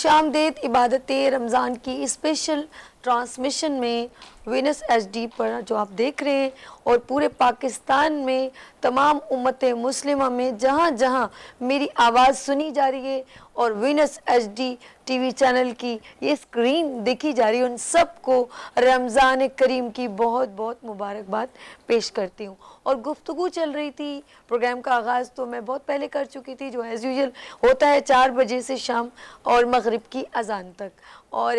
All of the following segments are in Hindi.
खुशामदेद इबादत रमज़ान की स्पेशल ट्रांसमिशन में वीनस एचडी पर जो आप देख रहे हैं और पूरे पाकिस्तान में तमाम उम्मत मुस्लिमा में जहाँ जहाँ मेरी आवाज़ सुनी जा रही है और वीनस एचडी टीवी चैनल की ये स्क्रीन देखी जा रही है, उन सबको रमज़ान करीम की बहुत बहुत मुबारकबाद पेश करती हूँ। और गुफ्तगू चल रही थी, प्रोग्राम का आगाज़ तो मैं बहुत पहले कर चुकी थी जो एज़ यूजल होता है 4 बजे से शाम और मगरिब की अजान तक, और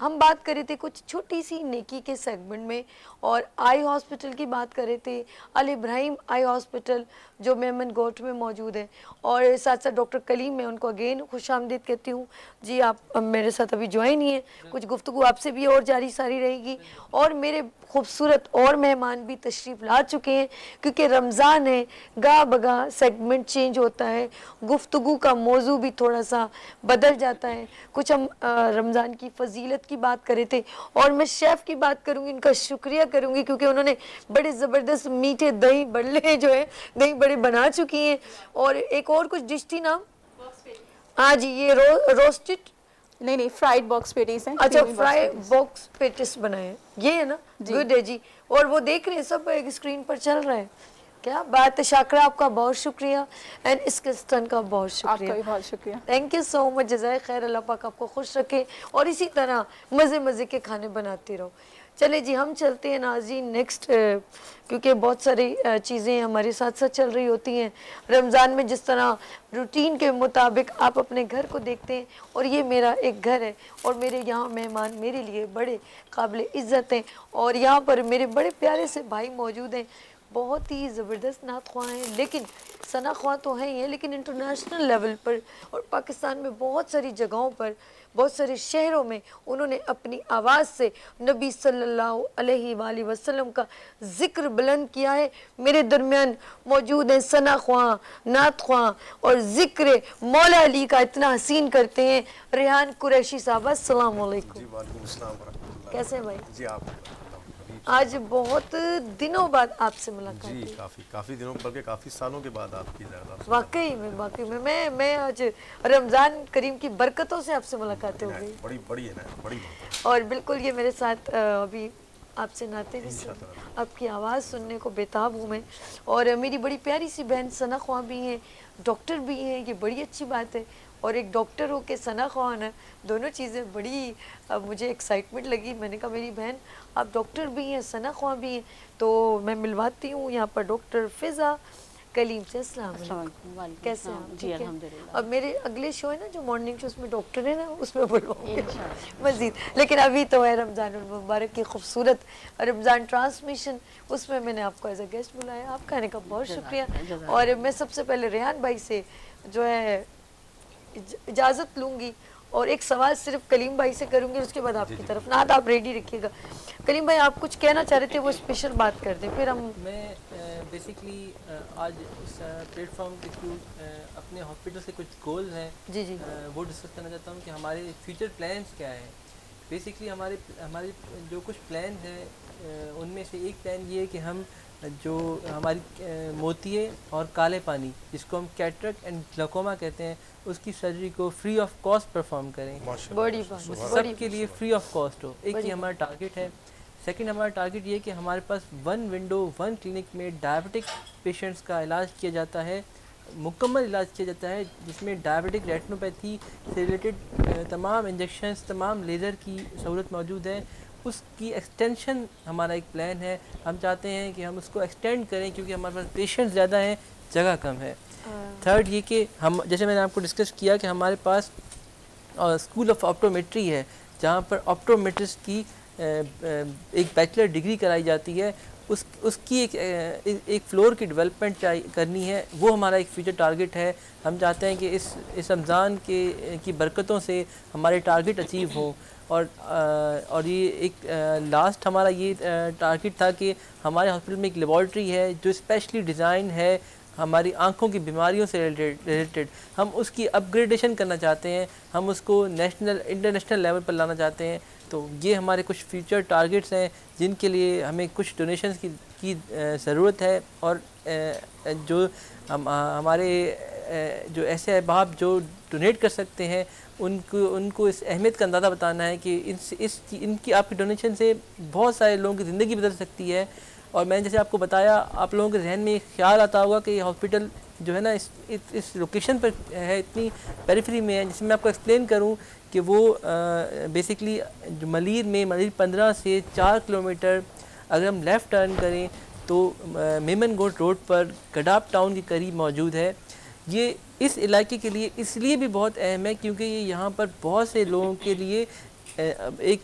हम बात कर रहे थे कुछ छोटी सी नेकी के सेगमेंट में और आई हॉस्पिटल की बात कर रहे थे, अली इब्राहिम आई हॉस्पिटल जो मेमन गोट में मौजूद है, और साथ साथ डॉक्टर कलीम, मैं उनको अगेन खुशामदीद कहती हूँ। जी आप मेरे साथ अभी ज्वाइन ही हैं, कुछ गुफ्तगू आपसे भी और जारी सारी रहेगी और मेरे खूबसूरत और मेहमान भी तशरीफ़ ला चुके हैं क्योंकि रमज़ान है, गाह बगाह सेगमेंट चेंज होता है, गुफ्तगू का मौजू भी थोड़ा सा बदल जाता है। कुछ हम रमज़ान की फजीलत की बात कर रहे थे और मैं शेफ़ की बात करूँगी, इनका शुक्रिया करूँगी क्योंकि उन्होंने बड़े ज़बरदस्त मीठे दही बड़े जो है दही बड़े बना चुकी हैं। और एक और कुछ डिश थी ना, हाँ जी, ये रोस्टेड नहीं फ्राइड बॉक्स पेटीज हैं। अच्छा, फ्राई बॉक्स पेटीज बनाए, ये है ना, गुड है जी। और वो देख रहे हैं सब एक स्क्रीन पर चल रहा है, क्या बात है। शाकरा आपका बहुत शुक्रिया एंड इसकिस्तान का बहुत शुक्रिया, आपका बहुत शुक्रिया, थैंक यू सो मच, जज़ाय खैर, अल्लाह पाक आपको खुश रखे और इसी तरह मज़े मज़े के खाने बनाते रहो। चले जी, हम चलते हैं नाज़रीन नेक्स्ट, क्योंकि बहुत सारी चीज़ें हमारे साथ साथ चल रही होती हैं रमज़ान में। जिस तरह रूटीन के मुताबिक आप अपने घर को देखते हैं और ये मेरा एक घर है और मेरे यहाँ मेहमान मेरे लिए बड़े काबिल इज़्ज़त हैं और यहाँ पर मेरे बड़े प्यारे से भाई मौजूद हैं, बहुत ही ज़बरदस्त नात ख्वाह हैं, लेकिन सना ख्वाह तो हैं ही हैं लेकिन इंटरनेशनल लेवल पर और पाकिस्तान में बहुत सारी जगहों पर, बहुत सारे शहरों में उन्होंने अपनी आवाज़ से नबी सल्लल्लाहु अलैहि वसल्लम का ज़िक्र बुलंद किया है। मेरे दरमियान मौजूद हैं सना ख्वाह, नात ख्वाह और ज़िक्र मौला अली का इतना हसीन करते हैं रेहान कुरैशी साहब। अस्सलाम वालेकुम, कैसे हैं भाई जी आप? आज बहुत दिनों बाद आपसे मुलाकात जी, काफ़ी दिनों, बल्कि काफ़ी सालों के बाद आपकी ज़्यादा वाकई में मैं आज रमज़ान करीम की बरकतों से आपसे मुलाकातें हो गई, बड़ी है ना, बड़ी। और बिल्कुल ये मेरे साथ अभी आपसे नाते भी सुन, आपकी आवाज़ सुनने को बेताब हूँ मैं। और मेरी बड़ी प्यारी सी बहन सना ख्वाह भी हैं, डॉक्टर भी हैं, ये बड़ी अच्छी बात है, और एक डॉक्टर हो के सना ख्वाह ना, दोनों चीज़ें बड़ी मुझे एक्साइटमेंट लगी। मैंने कहा मेरी बहन आप डॉक्टर भी हैं, सना ख्वाह भी हैं, तो मैं मिलवाती हूँ यहाँ पर डॉक्टर फिज़ा कलीम से। अस्सलाम वालेकुम, कैसे हैं जी? अल्हम्दुलिल्लाह। अब मेरे अगले शो है ना जो मॉर्निंग शो, उसमें डॉक्टर है ना, उसमें बोलूँगी मज़ीद, लेकिन अभी तो है रमज़ान मुबारक की खूबसूरत रमज़ान ट्रांसमिशन, उसमें मैंने आपको एज अ गेस्ट बुलाया, आपका आने का बहुत शुक्रिया। और मैं सबसे पहले रेहान भाई से जो है इजाज़त लूँगी और एक सवाल सिर्फ कलीम भाई से करूँगी, उसके बाद आपकी तरफ ना, आप रेडी रखिएगा। कलीम भाई आप कुछ कहना चाह रहे थे, वो स्पेशल बात कर दें, फिर हम। मैं बेसिकली आज इस प्लेटफॉर्म के थ्रू अपने हॉस्पिटल से कुछ गोल्स हैं जी जी वो डिस्कस करना चाहता हूँ कि हमारे फ्यूचर प्लान्स क्या हैं। बेसिकली हमारे जो कुछ प्लान हैं उनमें से एक प्लान ये है कि हम जो हमारी मोतिये और काले पानी, जिसको हम कैटरेक्ट एंड ग्लूकोमा कहते हैं, उसकी सर्जरी को फ्री ऑफ कॉस्ट परफॉर्म करें, बड़ी बात, सबके लिए फ्री ऑफ कॉस्ट हो। एक ये हमारा टारगेट है। सेकंड हमारा टारगेट ये है कि हमारे पास 1 विंडो 1 क्लिनिक में डायबिटिक पेशेंट्स का इलाज किया जाता है, मुकम्मल इलाज किया जाता है, जिसमें डायबिटिक रेटिनोपैथी से रिलेटेड तमाम इंजेक्शंस, तमाम लेज़र की सहूलत मौजूद है। उसकी एक्सटेंशन हमारा एक प्लान है, हम चाहते हैं कि हम उसको एक्सटेंड करें क्योंकि हमारे पास पेशेंट्स ज़्यादा हैं, जगह कम है। थर्ड ये कि हम, जैसे मैंने आपको डिस्कस किया कि हमारे पास स्कूल ऑफ ऑप्टोमेट्री है, जहाँ पर ऑप्टोमेट्रिस्ट की एक बैचलर डिग्री कराई जाती है, उसकी एक फ्लोर की डेवलपमेंट करनी है, वो हमारा एक फ्यूचर टारगेट है। हम चाहते हैं कि इस रमज़ान की बरकतों से हमारे टारगेट अचीव हों। और ये एक लास्ट हमारा ये टारगेट था कि हमारे हॉस्पिटल में एक लेबॉर्ट्री है जो स्पेशली डिज़ाइन है हमारी आँखों की बीमारियों से रिलेटेड, हम उसकी अपग्रेडेशन करना चाहते हैं, हम उसको इंटरनेशनल लेवल पर लाना चाहते हैं। तो ये हमारे कुछ फ्यूचर टारगेट्स हैं जिनके लिए हमें कुछ डोनेशंस की ज़रूरत है, और जो हमारे जो ऐसे अहबाब जो डोनेट कर सकते हैं उनको उनको इस अहमियत का अंदाज़ा बताना है कि इनकी आपकी डोनेशन से बहुत सारे लोगों की ज़िंदगी बदल सकती है। और मैंने जैसे आपको बताया, आप लोगों के जहन में ख्याल आता होगा कि हॉस्पिटल जो है ना इस लोकेशन पर है, इतनी पेरिफेरी में है। जिसमें मैं आपको एक्सप्लेन करूं कि वो बेसिकली जो मलीर में, मलीर 15 से 4 किलोमीटर अगर हम लेफ़्ट टर्न करें तो मेमन गोट रोड पर कडाप टाउन के करीब मौजूद है। ये इस इलाके के लिए इसलिए भी बहुत अहम है क्योंकि ये यहाँ पर बहुत से लोगों के लिए एक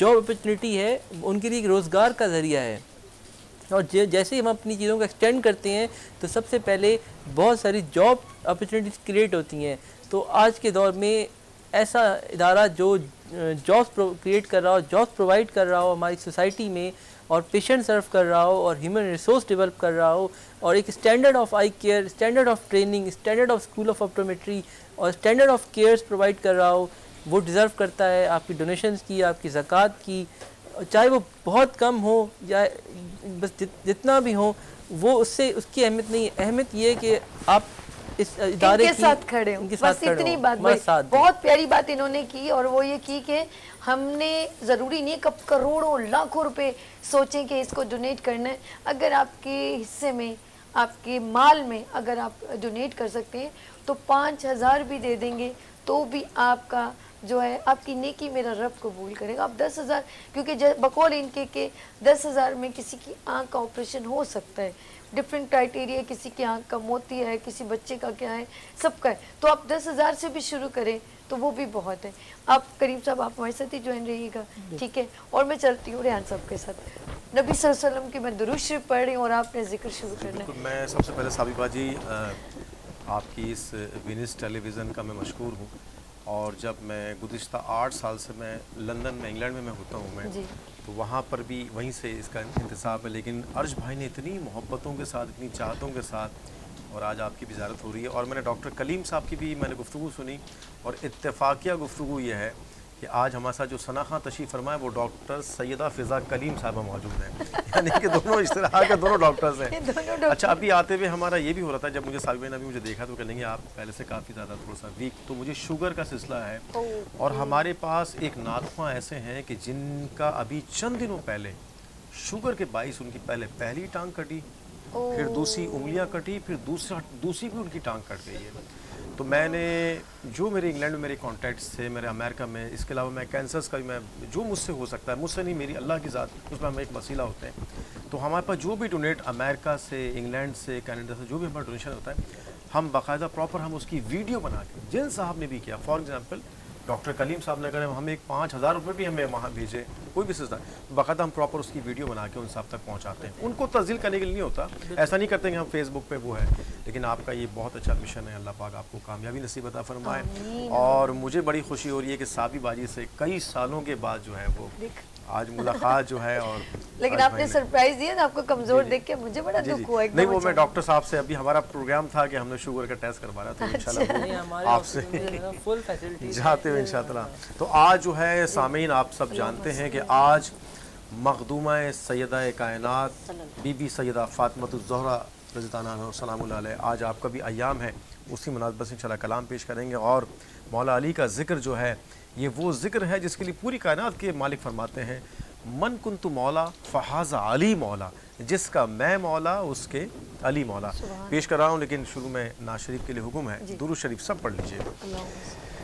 जॉब अपॉर्चुनिटी है, उनके लिए एक रोज़गार का ज़रिया है। और जैसे ही हम अपनी चीज़ों को एक्सटेंड करते हैं तो सबसे पहले बहुत सारी जॉब अपॉर्चुनिटीज़ क्रिएट होती हैं। तो आज के दौर में ऐसा इदारा जो जॉब्स क्रिएट कर रहा हो, जॉब्स प्रोवाइड कर रहा हो हमारी सोसाइटी में, और पेशेंट सर्व कर रहा हो, और ह्यूमन रिसोर्स डेवलप कर रहा हो, और एक standard of eye care, standard of training, standard of school of optometry और स्टैंडर्ड ऑफ केयर्स प्रोवाइड कर रहा हो, वो डिज़र्व करता है आपकी डोनेशंस की, आपकी ज़कात की। चाहे वो बहुत कम हो या बस जितना भी हो, वो उससे उसकी अहमियत नहीं है। अहमियत ये है कि आप इस इदारे के साथ खड़े हो, बस इतनी बात। बहुत प्यारी बात इन्होंने की, और वो ये की कि हमने ज़रूरी नहीं कब करोड़ों लाखों रुपए सोचें कि इसको डोनेट करना है। अगर आपके हिस्से में, आपके माल में अगर आप डोनेट कर सकते हैं तो 5,000 भी दे देंगे तो भी आपका जो है, आपकी नेकी मेरा रब कबूल करेगा। आप 10,000, क्योंकि बकौल इनके के 10,000 में किसी की आँख का ऑपरेशन हो सकता है, डिफरेंट क्राइटेरिया, किसी की आँख का मोती है, किसी बच्चे का क्या है, सबका है। तो आप 10,000 से भी शुरू करें तो वो भी बहुत है। आप करीम साहब, आप हमारे साथ ही ज्वाइन रहिएगा, ठीक है? और मैं चलती हूँ रेहान साहब के साथ। नबी सल्लल्लाहु अलैहि वसल्लम की मैं दुरूद शरीफ पढ़ रही हूँ और आपने जिक्र शुरू करना है। मैं सबसे पहले साबी बाजी, आपकी इस विनस टेलीविज़न का मैं मशहूर हूँ, और जब मैं गुज़िश्ता 8 साल से मैं लंदन में, इंग्लैंड में मैं होता हूँ मैं, तो वहाँ पर भी वहीं से इसका इंतज़ाम है। लेकिन अर्श भाई ने इतनी मोहब्बतों के साथ, इतनी चाहतों के साथ, और आज आपकी विजारत हो रही है। और मैंने डॉक्टर कलीम साहब की भी मैंने गुफ्तगू सुनी, और इत्तेफाकिया गुफ्तगू ये है कि आज हमारे साथ जो सना खान तशरीफ़ फरमाए, वो डॉक्टर सैयदा फ़िज़ा कलीम साहब मौजूद हैं। यानी कि दोनों इश्तराह के दोनों डॉक्टर्स हैं। अच्छा, अभी आते हुए हमारा ये भी हो रहा था, जब मुझे साबिबा ने अभी मुझे देखा तो कहेंगे आप पहले से काफ़ी ज़्यादा थोड़ा सा वीक, तो मुझे शुगर का सिलसिला है। और हमारे पास एक नातवा ऐसे हैं कि जिनका अभी चंद दिनों पहले शुगर के बाइस उनकी पहली टांग कटी, फिर दूसरी उंगलियाँ कटी, फिर दूसरी भी उनकी टांग कट गई है। तो मैंने जो मेरे इंग्लैंड में मेरे कॉन्टैक्ट्स थे, मेरे अमेरिका में, इसके अलावा मैं कैंसर्स का भी, मैं जो मुझसे हो सकता है, मुझसे नहीं, मेरी अल्लाह की ज़ात, उसमें हम एक वसीला होते हैं। तो हमारे पास जो भी डोनेट अमेरिका से, इंग्लैंड से, कनाडा से, जो भी हमारा डोनेशन होता है, हम बाकायदा प्रॉपर हम उसकी वीडियो बना के, जिन साहब ने भी किया, फॉर एग्ज़ाम्पल डॉक्टर कलीम साहब ने, अगर हमें एक 5,000 रुपये भी हमें वहाँ भेजे, कोई भी सिलसिला, बाकायदा हम प्रॉपर उसकी वीडियो बना के उन साहब तक पहुँचाते हैं। उनको तज़ील करने के लिए नहीं होता, ऐसा नहीं करते कि हम फेसबुक पे वो है। लेकिन आपका ये बहुत अच्छा मिशन है, अल्लाह पाक आपको कामयाबी नसीब अता फरमाए। और मुझे बड़ी खुशी हो रही है कि साबी बाजी से कई सालों के बाद जो है वो आज मुलाकात जो है। और लेकिन आपने सरप्राइज़ दिया ना, आपको कमज़ोर देख के मुझे बड़ा दुख हुआ। नहीं, वो मैं डॉक्टर साहब से, अभी हमारा प्रोग्राम था कि हमने शुगर का टेस्ट करवा रहा था, इंशाल्लाह आपसे फुल फैसिलिटी जाते हुए इंशाल्लाह। तो आज जो है सामीन, आप सब जानते हैं कि आज मखदूमा सैयदा कायनात बीबी सैयदा फातिमा रज़ियल्लाहु सलामुल्लाह अलैहा, आज आपका भी अय्याम है, उसी मुनासबत से इंशाल्लाह कलाम पेश करेंगे। और मौला अली का जिक्र जो है, ये वो जिक्र है जिसके लिए पूरी कायनात के मालिक फरमाते हैं, मन कुंतु मौला फ़हाज़ा अली मौला, जिसका मैं मौला उसके अली मौला। पेश कर रहा हूँ, लेकिन शुरू में नात शरीफ के लिए हुक्म है, दुरूद शरीफ सब पढ़ लीजिए।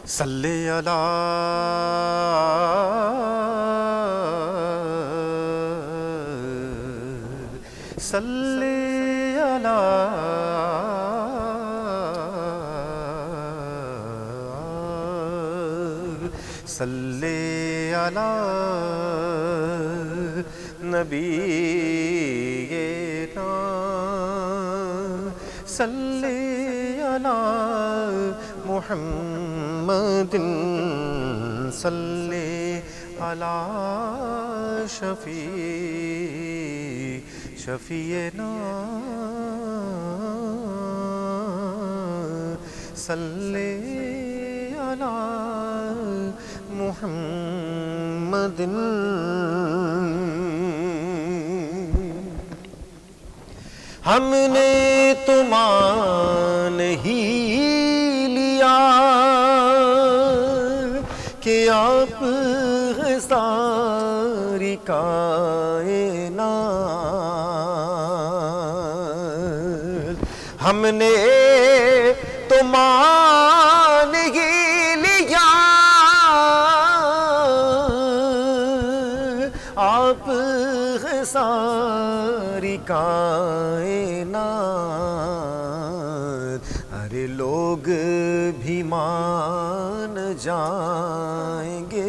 सल्ले अला सल्ले अला सल्ले अला नबी ये ना सल्ले अला मुहम्मदिन सल्ले अला शफी शफीए ना सल्ले अला मुहम्मदिन। हमने तुमान ही सारी कायनात हमने तो मान ही लिया, आप सारी कायनात अरे लोग भी मान जाएंगे,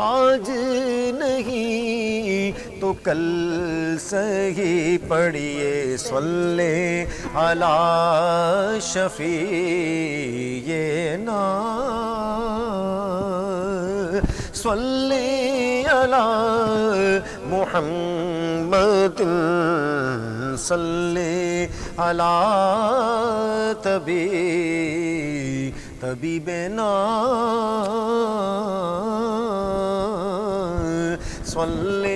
आज नहीं तो कल सही पढ़िए सल्ले अला शफीए ना, सल्ले अला मुहम्मद सल्ले अला तबी तभी बेना सल्ले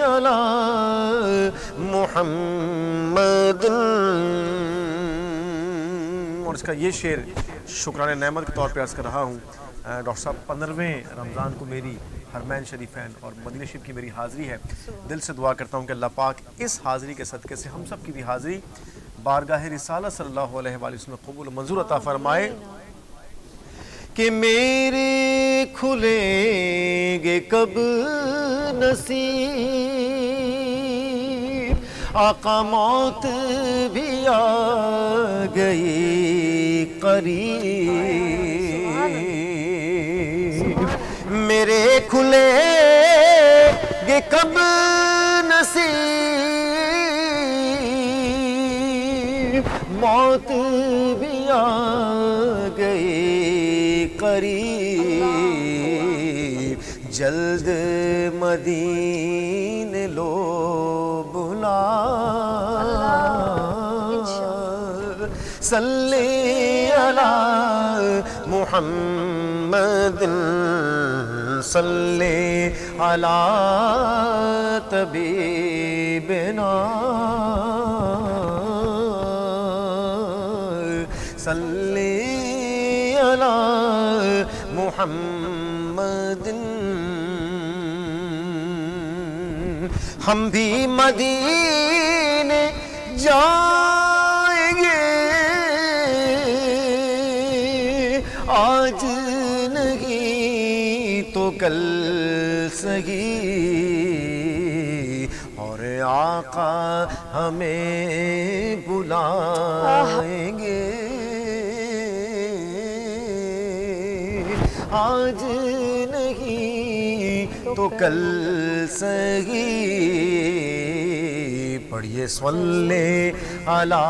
अला मुहम्मद। और इसका ये शेर शुक्राने नेमत के तौर पे अर्ज कर रहा हूँ। डॉक्टर साहब 15वें रमज़ान को मेरी हरमैन शरीफैन और मदीना शरीफ की मेरी हाज़िरी है। दिल से दुआ करता हूँ कि अल्लाह पाक इस हाज़िरी के सदक़े से हम सब की भी हाज़िरी बारगाह रिसालत सल्लल्लाहु अलैहि वसल्लम कबूल मंजूर अता फरमाए। कि मेरे खुलेंगे कब नसीब, आका मौत भी आ गई करीब, मेरे खुलेंगे कब नसीब, मौत भी आ गई करीब, जल्द मदीन लो बुला, सल्ले अला मुहम्मद सल्ले अला तबीबना, सल्ले अला मुहम्मद। हम भी मदीने जाएंगे, आज नहीं तो कल सही, और आका हमें बुलाएंगे, आज नहीं तो कल सही पढ़िए सल्ले अला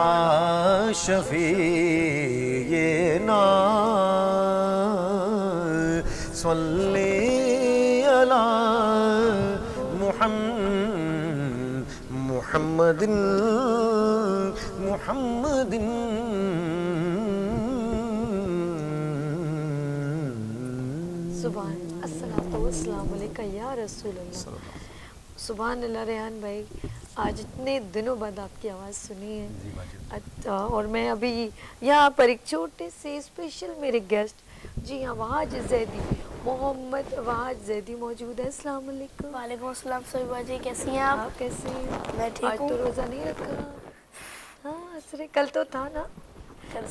शफीएना, सल्ले अला मुहम्मदिन मुहम्मदिन। सुभान अल्लाह। रेहान भाई आज इतने दिनों बाद आपकी आवाज़ सुनी है, और मैं अभी यहाँ पर एक छोटे से स्पेशल मेरे गेस्ट जी हाँ बहाज ज़ैदी, मोहम्मद बहाज ज़ैदी मौजूद है। अस्सलाम वालेकुम। वालेकुम अस्सलाम सुबा जी, कैसी हैं आप? कैसे हैं? मैं ठीक हूँ। आज तो रोज़ा नहीं रखा? हाँ असरे कल तो था ना,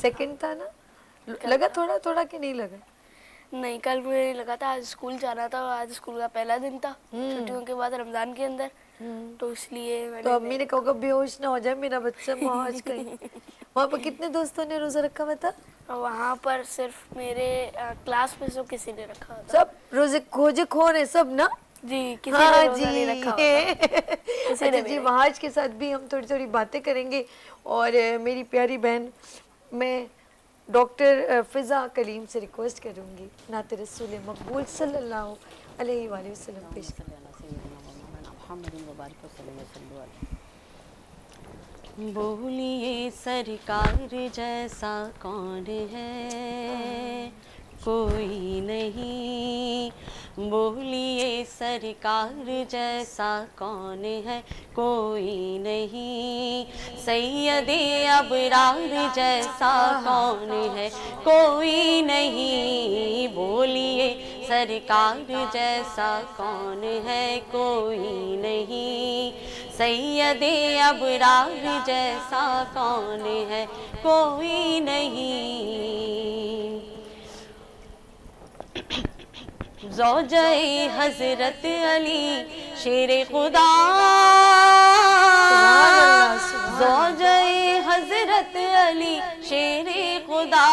सेकेंड था ना, लगा थोड़ा थोड़ा कि नहीं लगा? नहीं कल मुझे नहीं लगा था, आज स्कूल जाना था, आज स्कूल का पहला दिन था छुट्टियों के बाद रमजान के अंदर, तो इसलिए मैंने तो अम्मी ने कहा बेहोश ना हो जाए मेरा बच्चा मौज कहीं। वहाँ पर कितने दोस्तों ने रोजा रखा हुआ था? वहाँ पर सिर्फ मेरे क्लास में सब किसी ने रखा हुआ था, सब रोजे खोजे खो रहे सब ना जी, किसी हाँ जी नहीं रखा किसी अच्छा जी। महाज के साथ भी हम थोड़ी थोड़ी बातें करेंगे, और मेरी प्यारी बहन मैं डॉक्टर फिज़ा कलीम से रिक्वेस्ट करूँगी नात रसूल मकबूल सल्लल्लाहु अलैहि वसल्लम पेश करें। बोलिए सरकार जैसा कौन है, कोई नहीं बोलिए सरकार जैसा कौन है कोई नहीं, सैयदे अबरार जैसा कौन है कोई नहीं, बोलिए सरकार जैसा कौन है कोई नहीं, सैयदे अबरार जैसा कौन है कोई नहीं। ज़ौजाए हज़रत अली शेर खुदा, ज़ौजाए हज़रत अली शेर खुदा,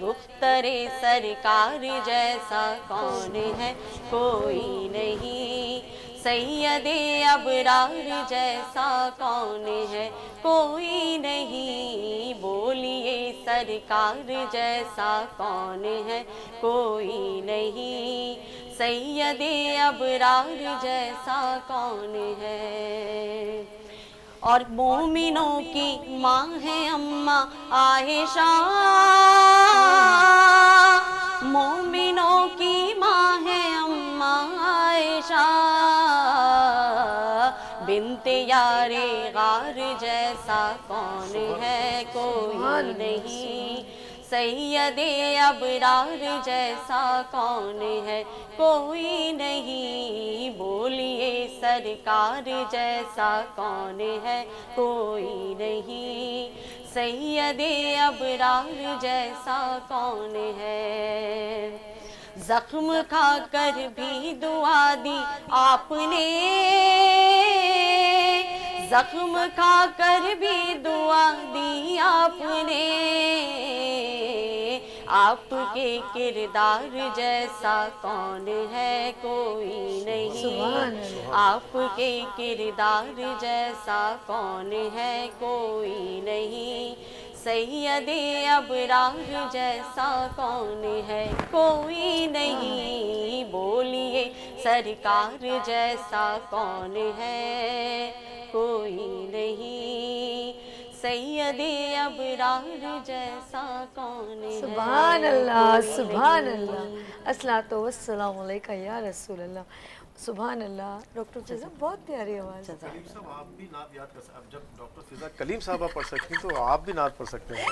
दुख्तरे सरकार जैसा कौन है कोई नहीं, सैयदे अबरार जैसा कौन है कोई नहीं, बोलिए सरकार जैसा कौन है कोई नहीं, सैयदे अबरार जैसा कौन है। और मोमिनों की माँ है अम्मा आयशा, मोमिनों की माँ है अम्मा आयशा, बिनते यारे गार जैसा कौन है कोई नहीं, सैयदे अबरार जैसा कौन है कोई नहीं, बोलिए सरकार जैसा कौन है कोई नहीं, सैयदे अबरार जैसा कौन है। जख्म खा कर भी दुआ दी आपने, जख्म खा कर भी दुआ दी आपने, आपके किरदार जैसा कौन है कोई नहीं, आपके किरदार जैसा कौन है कोई नहीं, सैयदे अबरार जैसा कौन है कोई नहीं, बोलिए सरकार जैसा कौन है कोई नहीं, सैयदे अबरार जैसा कौन है। सुभान अल्लाह, सुभान अल्लाह, अस्सलातु वस्सलामु अलैका या रसूल अल्लाह, सुभान अल्लाह। डॉक्टर फिजा, बहुत प्यारी आवाज़। कलीम साहब आप भी नात याद कर सकते, अब जब डॉक्टर फिजा कलीम साहब आप पढ़ सकती हैं तो आप भी नात पढ़ सकते हैं।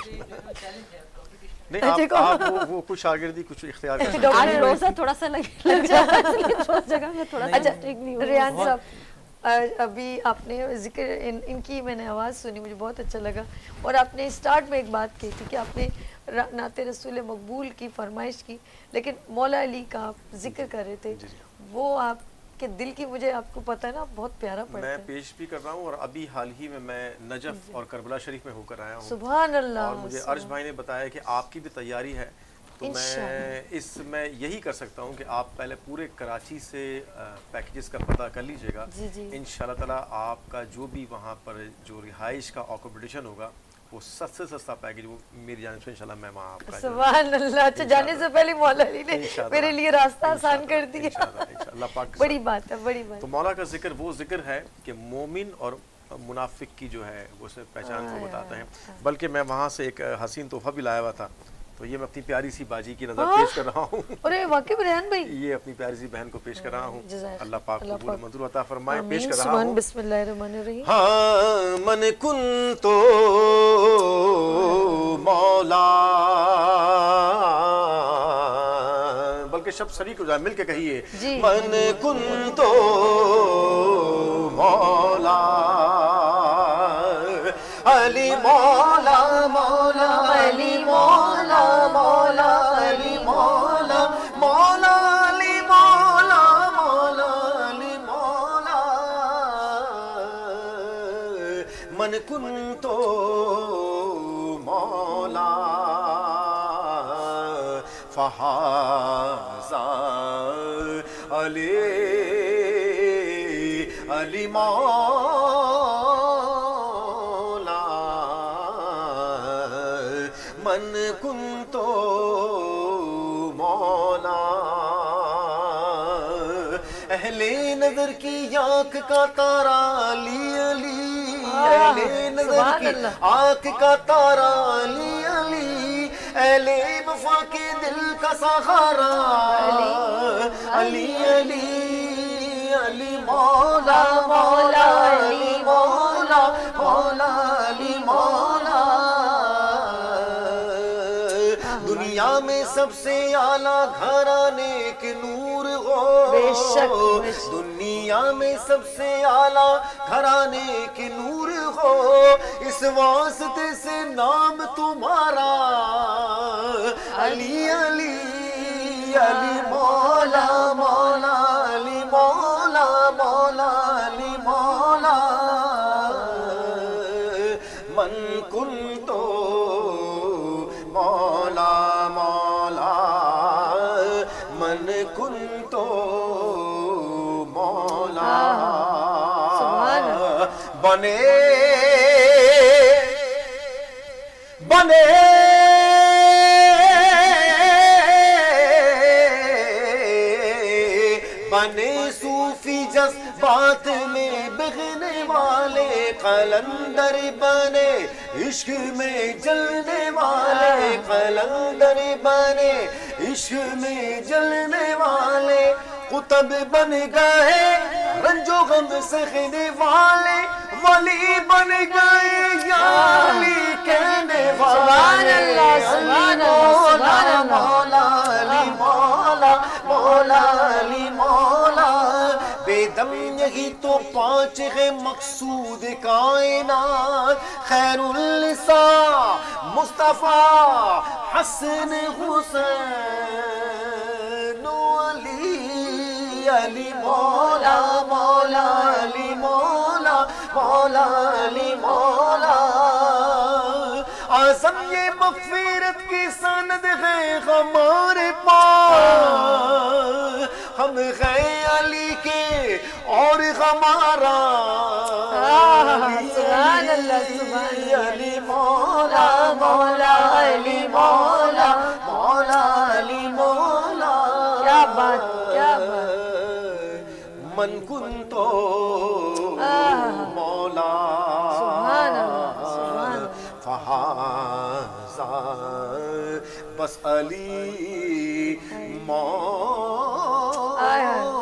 नहीं आप वो कुछ शागिर्दी कुछ इख्तियार कर सकते हैं। आज रोज़ा थोड़ा सा लग जाए जगह में थोड़ा। अच्छा रेहान साहब, अभी आपने जिक्र इनकी मैंने आवाज़ सुनी, मुझे बहुत अच्छा लगा। और आपने स्टार्ट में एक बात कही थी कि आपने नाते रसूल मकबूल की फरमाइश की, लेकिन मौला अली का आप जिक्र कर रहे थे, वो आप के दिल की मुझे आपको पता है ना बहुत प्यारा पड़ता है। मैं पेश भी कर रहा हूँ और अभी हाल ही में मैं नजफ़ और करबला शरीफ में होकर आया हूँ। सुभान अल्लाह। और मुझे अर्श भाई ने बताया कि आपकी भी तैयारी है, तो मैं यही कर सकता हूँ कि आप पहले पूरे कराची से पैकेजेस का पता कर लीजिएगा। इंशाल्लाह ताला आपका जो भी वहाँ पर जो रिहाइश का अकोमोडेशन होगा वो सबसे सस्ता पैकेज वो मेरी जाने से इंशाल्लाह मैं वहाँ आपका। सुभान अल्लाह। अच्छा, जाने से पहले मौला अली ने मेरे लिए रास्ता आसान कर दिया। बड़ी बात है, बड़ी बात। तो मौला का जिक्र वो जिक्र है कि मोमिन और मुनाफिक की जो है वो उसमें पहचान को बताते हैं। बल्कि मैं वहाँ से एक हसीन तोहफा भी लाया हुआ था, तो ये मैं अपनी प्यारी सी बाजी की नजर पेश कर रहा हूँ। अरे वाकई रेहान भाई, ये अपनी प्यारी सी बहन को पेश कर रहा हूँ। अल्लाह पाक कबूल मंजूर अता फरमाए। पेश कर रहा हूँ बिस्मिल्लाहिर्रहमानिर्रहीम। हाँ मन कुन तो मौला, बल्कि शब्द शरीक हो जाए, मिल के कहिए मन कुन तो मौला, अली मौला, मौला अली, मौला मौला अली, मौला मौला अली, मौला मौला अली, मौला मन कुन तो मौला, फहाजा अली, अली मौला मन कुन तो मौला। अहले नजर की आँख का तारा अली, अली अहले नजर की आँख का तारा अली, अली अहले वफा के दिल का सहारा अली अली अली मौला मौला अली मौला मौला अली मौला। दुनिया में सबसे आला घराने के नूर हो, दुनिया में सबसे आला घराने के नूर हो, इस वास्ते से नाम तुम्हारा अली अली अली मौला मौला अली मौला मौला अली मौला। मन कुन तो मौला मौला मन कुन तो मौला बने बने बने सूफी जज्बात में बहने वाले, कलंदर बने इश्क में जलने वाले, कलंदर बने इश्क में जलने वाले, कुतुब बन गए रंजो गम सहने वाले, वली बन गए याली कहने वाले। सुभान अल्लाह मौला अली मौला मौला अली मौला। बेदम यही तो पाँच है मकसूद कायनात, खैरुलनिसा मुस्तफ़ा हसन हुसैन अली अली मौला मौला अली मौला मौला अली मौला। आज़म ये मग़फ़िरत की सनद है हमारे पास, हम हैं अली के और हमारा अली मौला मौला अली मौला मौला अली मौला। क्या बात क्या बात। मन कुन तो मौला फहाज़ा बस अली मौला।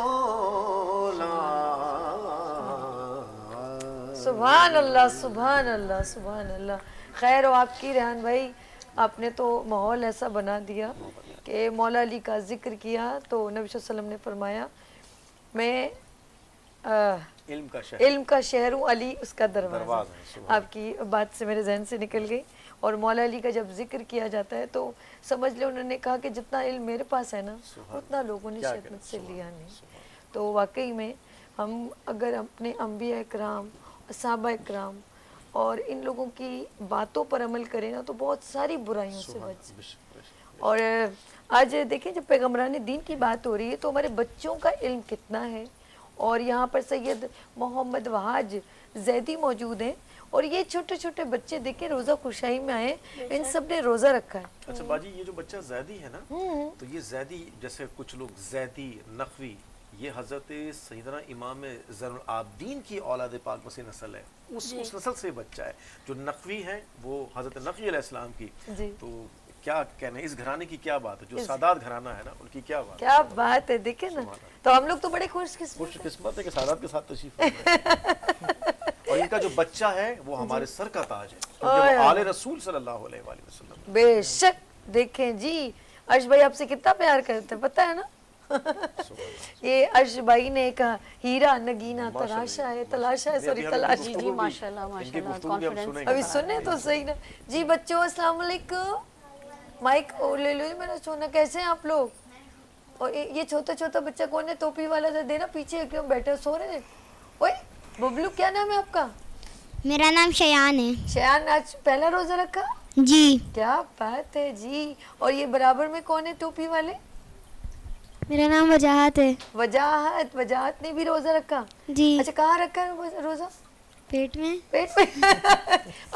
सुभान अल्लाह सुभान अल्लाह सुभान अल्लाह। खैर हो आपकी रेहान भाई, आपने तो माहौल ऐसा बना दिया कि मौला अली का जिक्र किया तो नबी सल्लल्लाहु अलैहि वसल्लम ने फरमाया मैं इल्म का शहर हूँ, अली उसका दरवाज़ा। आपकी बात से मेरे जहन से निकल गई। और मौला अली का जब जिक्र किया जाता है तो समझ लो उन्होंने कहा कि जितना इल्म मेरे पास है ना उतना लोगों ने शायद मुझसे लिया नहीं। तो वाकई में हम अगर अपने अंबिया इकराम सहाबा इकराम और इन लोगों की बातों पर अमल करें ना तो बहुत सारी बुराइयों से बच। और आज देखें जब पैगम्बरान दीन की बात हो रही है तो हमारे बच्चों का इल्म कितना है। और यहाँ पर सैयद मोहम्मद बहाज ज़ैदी मौजूद हैं और ये छोटे छोटे बच्चे देखें रोज़ा खुशाई में आए, इन सब ने रोज़ा रखा है। अच्छा बाजी ये जो बच्चा ज़ैदी है ना तो ये ज़ैदी जैसे कुछ लोग ज़ैदी नखवी ये हज़रत सैयदना इमाम ज़ैनुल आबदीन की औलाद पाक में से नस्ल है, उस नस्ल से बच्चा है। जो नखवी हैं वो हज़रत नखवी अलैहिस्सलाम की। तो क्या कहने इस घराने की क्या बात है, जो सादात घराना है ना उनकी क्या बात है देखे ना। तो हम लोग तो बड़े खुशकिस्मत है कि सादात के साथ तशरीफ और इनका जो बच्चा है वो हमारे सर का ताज है क्योंकि वो आले रसूल सल्लल्लाहु अलैहि वसल्लम। बेशक देखें जी अर्श भाई आपसे कितना प्यार करते हैं पता है ना। ये अर्श भाई ने कहा हीरा नगीना तलाशा है सॉरी तलाश जी। माशाल्लाह माशाल्लाह कॉन्फिडेंस। अभी सुने तो सही ना जी बच्चों। अस्सलाम वालेकुम। माइक ले लो मेरा सोना। कैसे हैं आप लोग? और ये छोटा छोटा बच्चा कौन है? टोपी वाला तो देना पीछे एकदम बैठे सो रहे हैं। ओए बबलू क्या नाम है आपका? मेरा नाम शयान है। शयान आज पहला रोजा रखा जी? क्या बात है जी। और ये बराबर में कौन है टोपी वाले? मेरा नाम वजाहत है। वजाहत वजाहत ने भी रोजा रखा जी। अच्छा कहाँ रखा है रोजा? पेट में। पेट में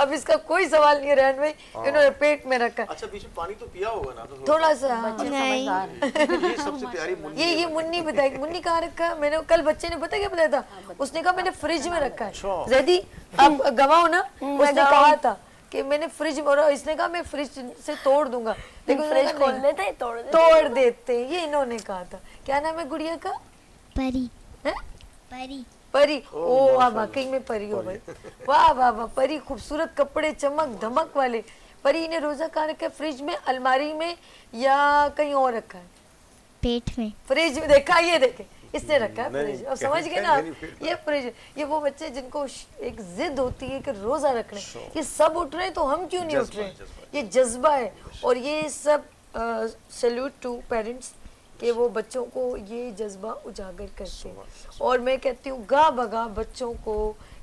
अब इसका कोई सवाल नहीं है रहन भाई, इन्होंने पेट में रखा। अच्छा बीच में पानी तो पिया होगा ना थोड़ा सा। नहीं ये सबसे प्यारी मुन्नी ये मुन्नी बताएगी। मुन्नी कहाँ रखा? मैंने कल बच्चे ने पता क्या बताया था, उसने कहा मैंने फ्रिज में रखा है। जैदी आप गवाह हो ना, उसने कहा था कि मैंने फ्रिज, और इसने कहा मैं फ्रिज से तोड़ दूंगा, लेकिन फ्रिज खोलने थे तोड़ देते हैं, ये इन्होंने कहा था। क्या नाम है गुड़िया का? परी है? परी, परी। ओ वाह, वाकई में परी हो भाई, वाह वाह वाह। परी खूबसूरत कपड़े, चमक धमक वाले। परी ने रोजा कहाँ रखा है? फ्रिज में, अलमारी में या कहीं और रखा है? पेट में। फ्रिज में देखा, ये देखे इसने रखा है फ्रिज। अब समझ गए ना, ये फ्रिज, ये वो बच्चे जिनको एक जिद होती है कि रोजा रखने, ये सब उठ रहे हैं तो हम क्यों नहीं उठ रहे हैं? ये जज्बा है। और ये सब सैल्यूट टू पेरेंट्स कि वो बच्चों को ये जज्बा उजागर करते हैं। और मैं कहती हूँ गा बगा बच्चों को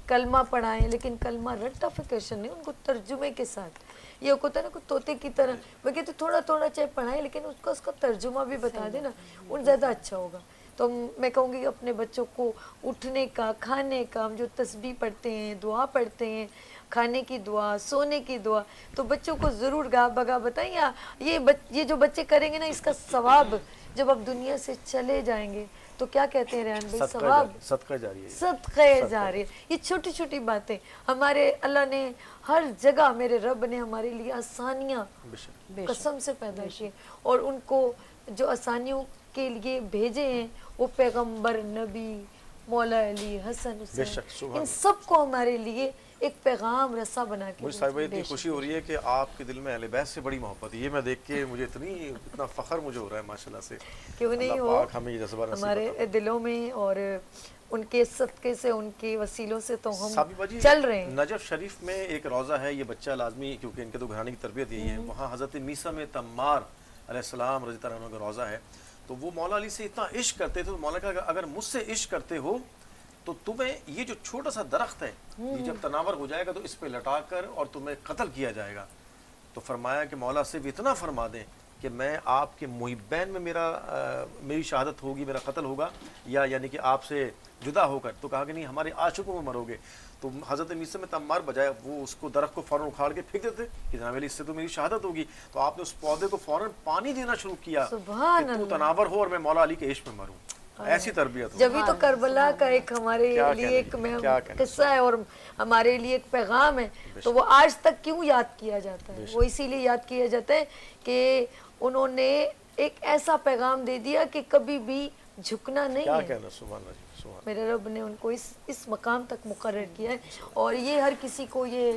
कलमा पढ़ाएं, लेकिन कलमा रट्टा फकर्शन नहीं, उनको तर्जुमे के साथ। ये होता है ना, तोते की तरह मैं कहती हूँ थोड़ा थोड़ा चाहे पढ़ाएं, लेकिन उसका उसका तर्जुमा भी बता देना, उन ज़्यादा अच्छा होगा। तो मैं कहूँगी अपने बच्चों को उठने का, खाने का, हम जो तस्बीह पढ़ते हैं, दुआ पढ़ते हैं, खाने की दुआ, सोने की दुआ, तो बच्चों को ज़रूर गा बगा बताएं। या ये जो बच्चे करेंगे ना, इसका सवाब जब आप दुनिया से चले जाएंगे तो क्या कहते हैं रेहान भाई? सवाब सदका जारी है, सदका जारी है। ये छोटी छोटी बातें हमारे अल्लाह ने हर जगह, मेरे रब ने हमारे लिए आसानियाँ कसम से पैदा की है, और उनको जो आसानियों के लिए भेजे हैं वो पैगंबर, नबी, मौला अली, हसन हुसैन, इन सब को हमारे लिए एक पैगाम रसा बना के। मुझे साहिबा इतनी खुशी हो रही है कि आपके दिल में अहले बैत से बड़ी मोहब्बत है, ये मैं देख के मुझे इतना फखर मुझे हो रहा है माशाल्लाह से। क्यों नहीं हो, हमें हमारे दिलों में और उनके सदके से, उनके वसीलों से तो हम चल रहे हैं। नजफ शरीफ में एक रोज़ा है, ये बच्चा लाजमी, क्योंकि इनके तो घराने की तरबियत यही है। वहाँ हज़रत मीसा में तम्मार अलैहिस्सलाम रज़ी अल्लाह अन्हु का रोज़ा है, तो वो मौला अली से इतना इश्क करते थे, तो मौला का अगर मुझसे इश्क करते हो तो तुम्हें ये जो छोटा सा दरख्त है ये जब तनावर हो जाएगा तो इस पे लटा कर और तुम्हें कत्ल किया जाएगा। तो फरमाया कि मौला सिर्फ इतना फरमा दें कि मैं आपके मुहिब्बैन में मेरी शहादत होगी, मेरा कत्ल होगा, या यानी कि आपसे जुदा होकर। तो कहा कि नहीं, हमारे आशिकों में मरोगे। तो हज़रत मीसा में तम्मार बजाया, वो उसको दरख्त को फ़ौरन उखाड़ के फेंक देते कि जनाब अली इससे तो मेरी शहादत होगी। तो आपने उस पौधे को फ़ौरन पानी देना शुरू किया कि तू तनावर हो और मैं मौला अली के इश्क में मरूँ। ऐसी तरबियत जब ही तो करबला का एक हमारे लिए एक किस्सा है और हमारे लिए एक पैगाम है। तो वो आज तक क्यों याद किया जाता है? वो इसीलिए याद किया जाता है कि उन्होंने एक ऐसा पैगाम दे दिया कि कभी भी झुकना नहीं है। मेरे रब ने उनको इस मकाम तक मुकर्रर किया है, और ये हर किसी को ये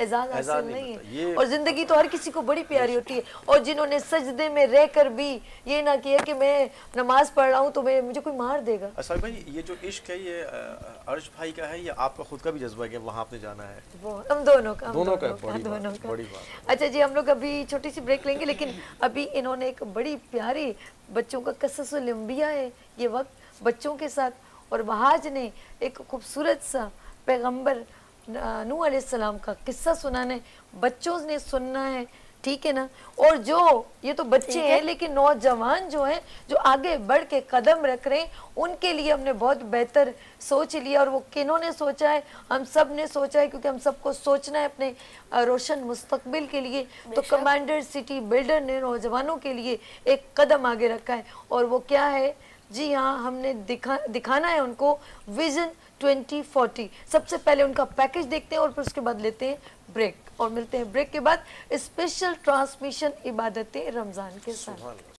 एजाज़ हासिल नहीं है। और ज़िंदगी तो हर किसी को बड़ी प्यारी होती है, और जिन्होंने सजदे में रहकर भी ये ना किया कि मैं नमाज पढ़ रहा हूँ तो मुझे कोई मार देगा। साहिब भाई, ये जो इश्क है ये अर्श भाई का है या आपका खुद का भी जज्बा है कि वहाँ आपने जाना है? हम दोनों का। अच्छा जी, हम लोग अभी छोटी सी ब्रेक लेंगे, लेकिन अभी इन्होंने एक बड़ी प्यारी बच्चों का क़ससुल अंबिया है ये वक्त बच्चों के साथ, और बहाज ने एक खूबसूरत सा पैगंबर नूह अलैहिस्सलाम का किस्सा सुनाना है, बच्चों ने सुनना है, ठीक है ना। और जो ये तो बच्चे हैं, लेकिन नौजवान जो हैं, जो आगे बढ़ के कदम रख रहे हैं, उनके लिए हमने बहुत बेहतर सोच लिया। और वो किन्हों ने सोचा है? हम सब ने सोचा है, क्योंकि हम सबको सोचना है अपने रोशन मुस्तकबिल के लिए। तो कमांडर सिटी बिल्डर ने नौजवानों के लिए एक कदम आगे रखा है, और वो क्या है? जी हाँ, हमने दिखाना है उनको विजन 2040। सबसे पहले उनका पैकेज देखते हैं और फिर उसके बाद लेते हैं ब्रेक, और मिलते हैं ब्रेक के बाद स्पेशल ट्रांसमिशन इबादत ए रमज़ान के साथ।